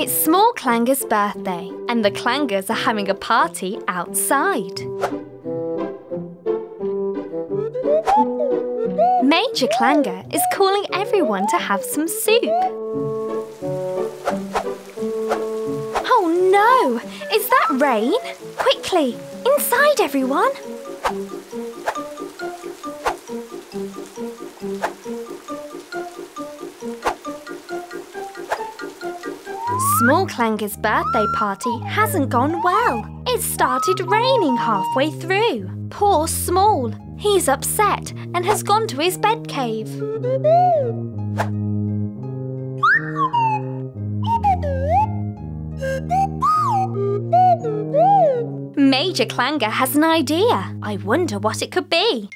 It's Small Clanger's birthday, and the Clangers are having a party outside. Major Clanger is calling everyone to have some soup. Oh no! Is that rain? Quickly! Inside, everyone! Small Clanger's birthday party hasn't gone well. It started raining halfway through. Poor Small. He's upset and has gone to his bed cave. Major Clanger has an idea. I wonder what it could be.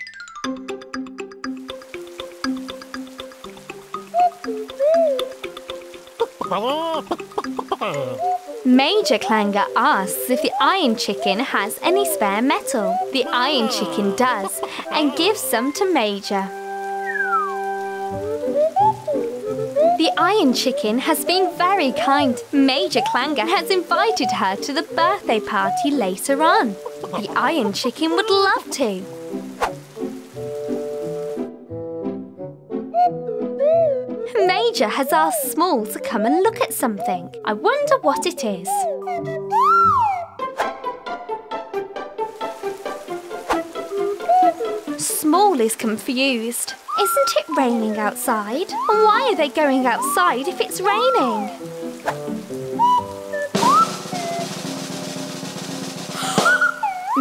Major Clanger asks if the Iron Chicken has any spare metal. The Iron Chicken does and gives some to Major. The Iron Chicken has been very kind. Major Clanger has invited her to the birthday party later on. The Iron Chicken would love to. Major has asked Small to come and look at something. I wonder what it is. Small is confused. Isn't it raining outside? And why are they going outside if it's raining?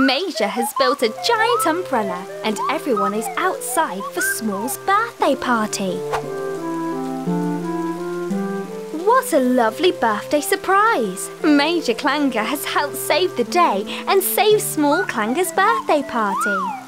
Major has built a giant umbrella and everyone is outside for Small's birthday party. What a lovely birthday surprise! Major Clanger has helped save the day and save Small Clanger's birthday party.